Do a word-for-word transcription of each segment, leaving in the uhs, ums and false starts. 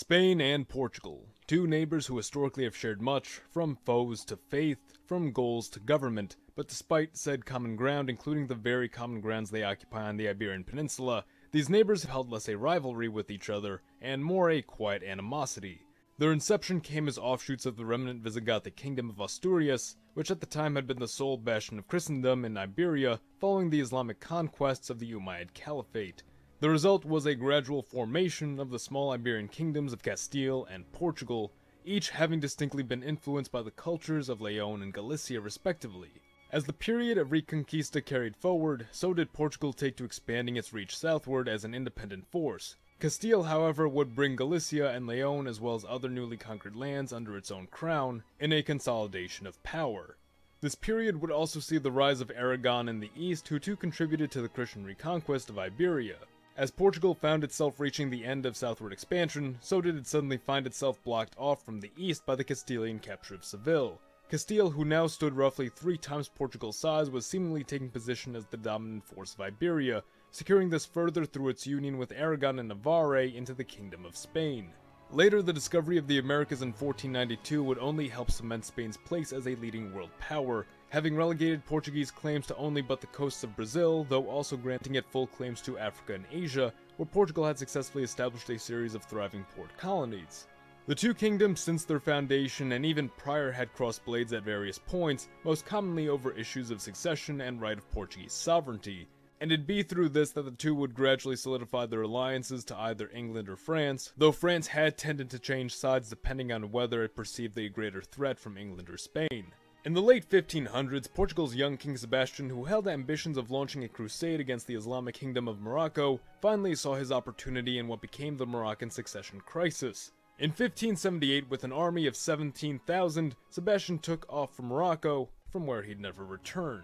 Spain and Portugal, two neighbors who historically have shared much, from foes to faith, from goals to government, but despite said common ground, including the very common grounds they occupy on the Iberian Peninsula, these neighbors have held less a rivalry with each other, and more a quiet animosity. Their inception came as offshoots of the remnant Visigothic Kingdom of Asturias, which at the time had been the sole bastion of Christendom in Iberia following the Islamic conquests of the Umayyad Caliphate. The result was a gradual formation of the small Iberian kingdoms of Castile and Portugal, each having distinctly been influenced by the cultures of Leon and Galicia respectively. As the period of Reconquista carried forward, so did Portugal take to expanding its reach southward as an independent force. Castile, however, would bring Galicia and Leon as well as other newly conquered lands under its own crown, in a consolidation of power. This period would also see the rise of Aragon in the east, who too contributed to the Christian reconquest of Iberia. As Portugal found itself reaching the end of southward expansion, so did it suddenly find itself blocked off from the east by the Castilian capture of Seville. Castile, who now stood roughly three times Portugal's size, was seemingly taking position as the dominant force of Iberia, securing this further through its union with Aragon and Navarre into the Kingdom of Spain. Later, the discovery of the Americas in fourteen ninety-two would only help cement Spain's place as a leading world power, having relegated Portuguese claims to only but the coasts of Brazil, though also granting it full claims to Africa and Asia, where Portugal had successfully established a series of thriving port colonies. The two kingdoms since their foundation and even prior had crossed blades at various points, most commonly over issues of succession and right of Portuguese sovereignty, and it'd be through this that the two would gradually solidify their alliances to either England or France, though France had tended to change sides depending on whether it perceived a greater threat from England or Spain. In the late fifteen hundreds, Portugal's young King Sebastian, who held ambitions of launching a crusade against the Islamic Kingdom of Morocco, finally saw his opportunity in what became the Moroccan Succession Crisis. In fifteen seventy-eight, with an army of seventeen thousand, Sebastian took off for Morocco, from where he'd never return.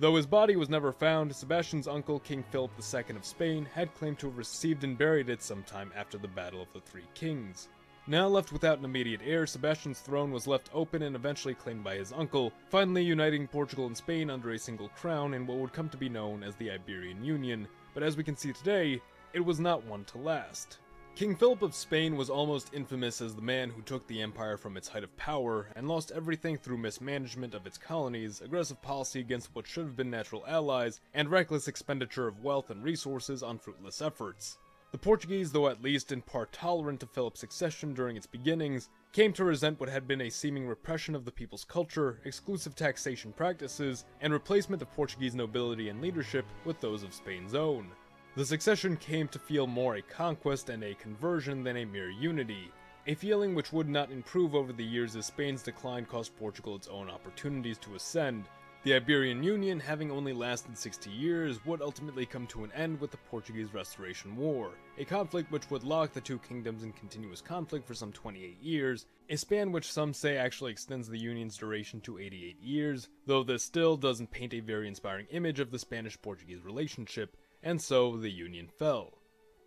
Though his body was never found, Sebastian's uncle, King Philip the Second of Spain, had claimed to have received and buried it sometime after the Battle of the Three Kings. Now left without an immediate heir, Sebastian's throne was left open and eventually claimed by his uncle, finally uniting Portugal and Spain under a single crown in what would come to be known as the Iberian Union, but as we can see today, it was not one to last. King Philip of Spain was almost infamous as the man who took the empire from its height of power, and lost everything through mismanagement of its colonies, aggressive policy against what should have been natural allies, and reckless expenditure of wealth and resources on fruitless efforts. The Portuguese, though at least in part tolerant to Philip's succession during its beginnings, came to resent what had been a seeming repression of the people's culture, exclusive taxation practices, and replacement of Portuguese nobility and leadership with those of Spain's own. The succession came to feel more a conquest and a conversion than a mere unity, a feeling which would not improve over the years as Spain's decline cost Portugal its own opportunities to ascend. The Iberian Union, having only lasted sixty years, would ultimately come to an end with the Portuguese Restoration War, a conflict which would lock the two kingdoms in continuous conflict for some twenty-eight years, a span which some say actually extends the union's duration to eighty-eight years, though this still doesn't paint a very inspiring image of the Spanish-Portuguese relationship, and so the Union fell.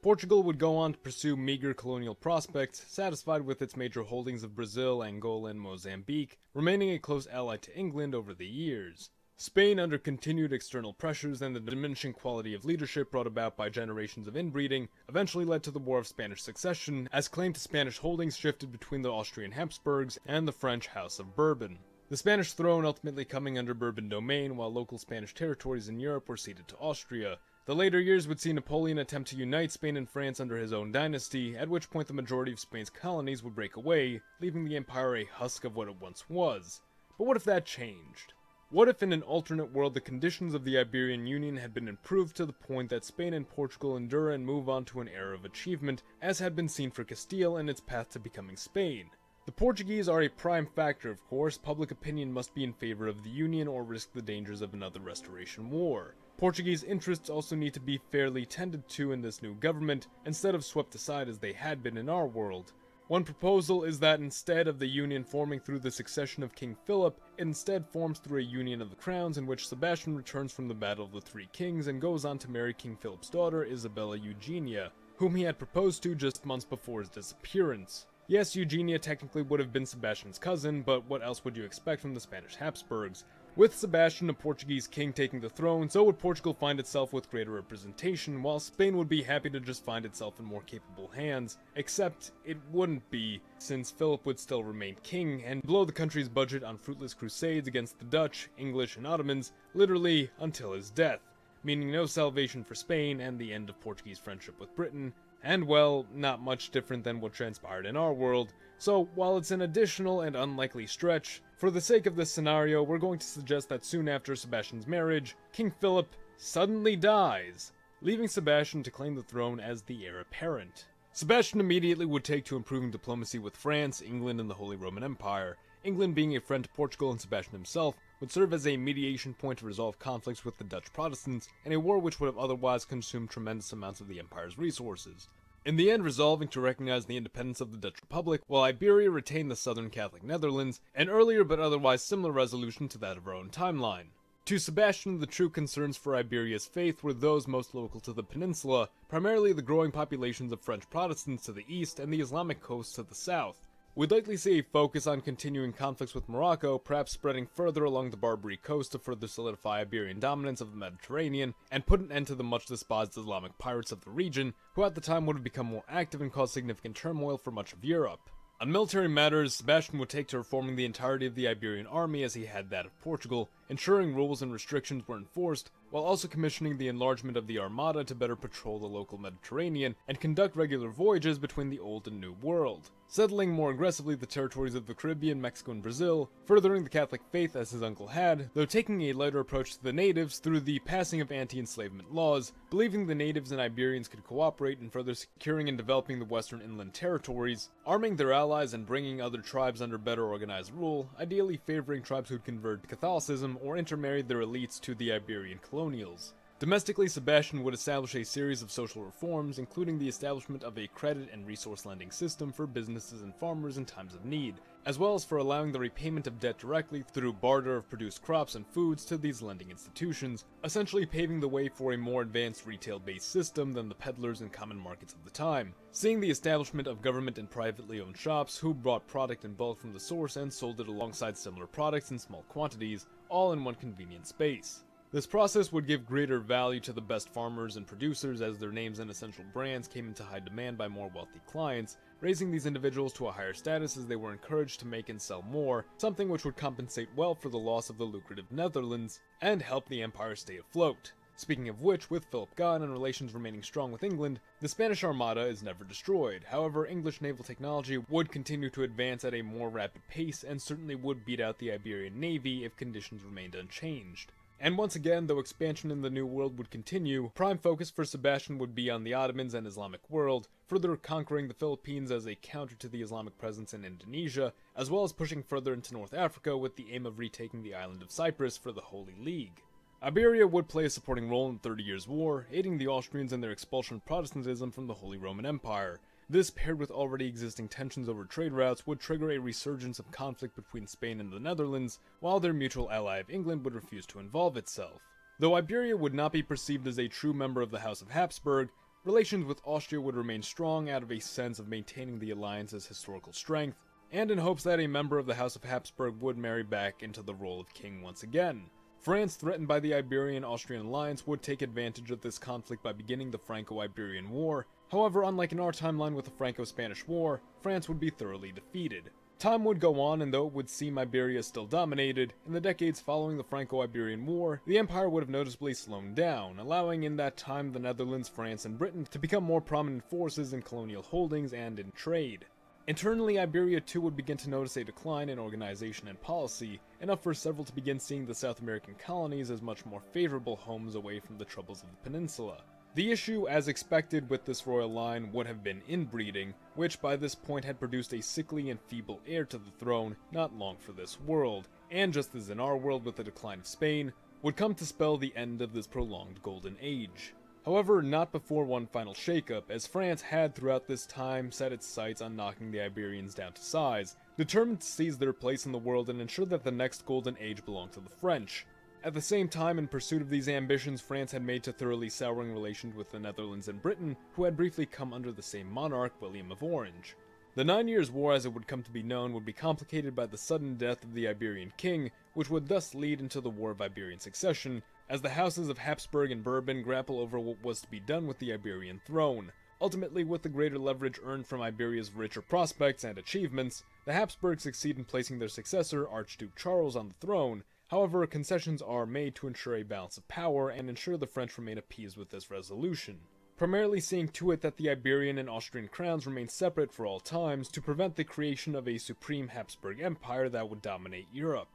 Portugal would go on to pursue meager colonial prospects, satisfied with its major holdings of Brazil, Angola, and Mozambique, remaining a close ally to England over the years. Spain, under continued external pressures and the diminishing quality of leadership brought about by generations of inbreeding, eventually led to the War of Spanish Succession, as claim to Spanish holdings shifted between the Austrian Habsburgs and the French House of Bourbon. The Spanish throne ultimately coming under Bourbon domain, while local Spanish territories in Europe were ceded to Austria. The later years would see Napoleon attempt to unite Spain and France under his own dynasty, at which point the majority of Spain's colonies would break away, leaving the empire a husk of what it once was. But what if that changed? What if in an alternate world the conditions of the Iberian Union had been improved to the point that Spain and Portugal endure and move on to an era of achievement, as had been seen for Castile in its path to becoming Spain? The Portuguese are a prime factor, of course. Public opinion must be in favor of the Union or risk the dangers of another Restoration War. Portuguese interests also need to be fairly tended to in this new government, instead of swept aside as they had been in our world. One proposal is that instead of the union forming through the succession of King Philip, it instead forms through a union of the crowns in which Sebastian returns from the Battle of the Three Kings and goes on to marry King Philip's daughter Isabella Eugenia, whom he had proposed to just months before his disappearance. Yes, Eugenia technically would have been Sebastian's cousin, but what else would you expect from the Spanish Habsburgs? With Sebastian, a Portuguese king, taking the throne, so would Portugal find itself with greater representation, while Spain would be happy to just find itself in more capable hands. Except, it wouldn't be, since Philip would still remain king, and blow the country's budget on fruitless crusades against the Dutch, English, and Ottomans, literally until his death, meaning no salvation for Spain and the end of Portuguese friendship with Britain. And well, not much different than what transpired in our world, so while it's an additional and unlikely stretch, for the sake of this scenario, we're going to suggest that soon after Sebastian's marriage, King Philip suddenly dies, leaving Sebastian to claim the throne as the heir apparent. Sebastian immediately would take to improving diplomacy with France, England, and the Holy Roman Empire. England, being a friend to Portugal and Sebastian himself, would serve as a mediation point to resolve conflicts with the Dutch Protestants, and a war which would have otherwise consumed tremendous amounts of the Empire's resources. In the end, resolving to recognize the independence of the Dutch Republic, while Iberia retained the Southern Catholic Netherlands, an earlier but otherwise similar resolution to that of our own timeline. To Sebastian, the true concerns for Iberia's faith were those most local to the peninsula, primarily the growing populations of French Protestants to the east and the Islamic coast to the south. We'd likely see a focus on continuing conflicts with Morocco, perhaps spreading further along the Barbary coast to further solidify Iberian dominance of the Mediterranean, and put an end to the much-despised Islamic pirates of the region, who at the time would have become more active and caused significant turmoil for much of Europe. On military matters, Sebastian would take to reforming the entirety of the Iberian army as he had that of Portugal, ensuring rules and restrictions were enforced, while also commissioning the enlargement of the Armada to better patrol the local Mediterranean and conduct regular voyages between the Old and New World, settling more aggressively the territories of the Caribbean, Mexico, and Brazil, furthering the Catholic faith as his uncle had, though taking a lighter approach to the natives through the passing of anti-enslavement laws, believing the natives and Iberians could cooperate in further securing and developing the western inland territories, arming their allies and bringing other tribes under better organized rule, ideally favoring tribes who'd converted to Catholicism or intermarried their elites to the Iberian colonials. Domestically, Sebastian would establish a series of social reforms, including the establishment of a credit and resource lending system for businesses and farmers in times of need, as well as for allowing the repayment of debt directly through barter of produced crops and foods to these lending institutions, essentially paving the way for a more advanced retail-based system than the peddlers and common markets of the time, seeing the establishment of government and privately owned shops who brought product in bulk from the source and sold it alongside similar products in small quantities, all in one convenient space. This process would give greater value to the best farmers and producers as their names and essential brands came into high demand by more wealthy clients, raising these individuals to a higher status as they were encouraged to make and sell more, something which would compensate well for the loss of the lucrative Netherlands, and help the empire stay afloat. Speaking of which, with Philip gone and relations remaining strong with England, the Spanish Armada is never destroyed. However, English naval technology would continue to advance at a more rapid pace and certainly would beat out the Iberian Navy if conditions remained unchanged. And once again, though expansion in the New World would continue, prime focus for Sebastian would be on the Ottomans and Islamic world, further conquering the Philippines as a counter to the Islamic presence in Indonesia, as well as pushing further into North Africa with the aim of retaking the island of Cyprus for the Holy League. Iberia would play a supporting role in the Thirty Years' War, aiding the Austrians in their expulsion of Protestantism from the Holy Roman Empire. This, paired with already existing tensions over trade routes, would trigger a resurgence of conflict between Spain and the Netherlands, while their mutual ally of England would refuse to involve itself. Though Iberia would not be perceived as a true member of the House of Habsburg, relations with Austria would remain strong out of a sense of maintaining the alliance's historical strength, and in hopes that a member of the House of Habsburg would marry back into the role of king once again. France, threatened by the Iberian-Austrian alliance, would take advantage of this conflict by beginning the Franco-Iberian War. However, unlike in our timeline with the Franco-Spanish War, France would be thoroughly defeated. Time would go on, and though it would seem Iberia still dominated, in the decades following the Franco-Iberian War, the empire would have noticeably slowed down, allowing in that time the Netherlands, France, and Britain to become more prominent forces in colonial holdings and in trade. Internally, Iberia too would begin to notice a decline in organization and policy, enough for several to begin seeing the South American colonies as much more favorable homes away from the troubles of the peninsula. The issue, as expected with this royal line, would have been inbreeding, which by this point had produced a sickly and feeble heir to the throne not long for this world, and just as in our world with the decline of Spain, would come to spell the end of this prolonged golden age. However, not before one final shakeup, as France had throughout this time set its sights on knocking the Iberians down to size, determined to seize their place in the world and ensure that the next golden age belonged to the French. At the same time, in pursuit of these ambitions, France had made to thoroughly souring relations with the Netherlands and Britain, who had briefly come under the same monarch, William of Orange. The Nine Years' War, as it would come to be known, would be complicated by the sudden death of the Iberian king, which would thus lead into the War of Iberian Succession, as the houses of Habsburg and Bourbon grapple over what was to be done with the Iberian throne. Ultimately, with the greater leverage earned from Iberia's richer prospects and achievements, the Habsburgs succeed in placing their successor, Archduke Charles, on the throne. However, concessions are made to ensure a balance of power and ensure the French remain appeased with this resolution, primarily seeing to it that the Iberian and Austrian crowns remain separate for all times to prevent the creation of a supreme Habsburg empire that would dominate Europe.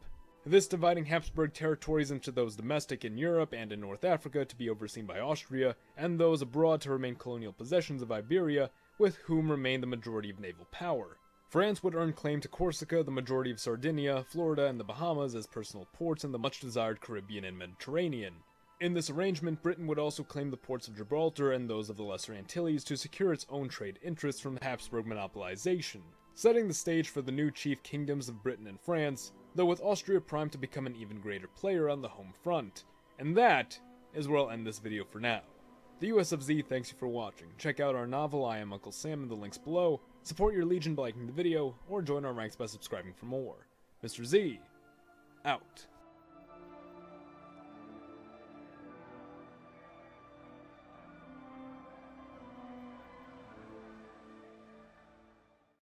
This dividing Habsburg territories into those domestic in Europe and in North Africa to be overseen by Austria, and those abroad to remain colonial possessions of Iberia, with whom remained the majority of naval power. France would earn claim to Corsica, the majority of Sardinia, Florida, and the Bahamas as personal ports in the much-desired Caribbean and Mediterranean. In this arrangement, Britain would also claim the ports of Gibraltar and those of the Lesser Antilles to secure its own trade interests from Habsburg monopolization, setting the stage for the new chief kingdoms of Britain and France, though with Austria primed to become an even greater player on the home front. And that is where I'll end this video for now. The U S of Z thanks you for watching. Check out our novel I Am Uncle Sam in the links below, support your legion by liking the video, or join our ranks by subscribing for more. Mister Z, out.